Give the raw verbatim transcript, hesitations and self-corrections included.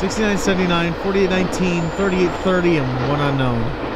sixty-nine seventy-nine, forty-eight nineteen, thirty-eight thirty, and one unknown.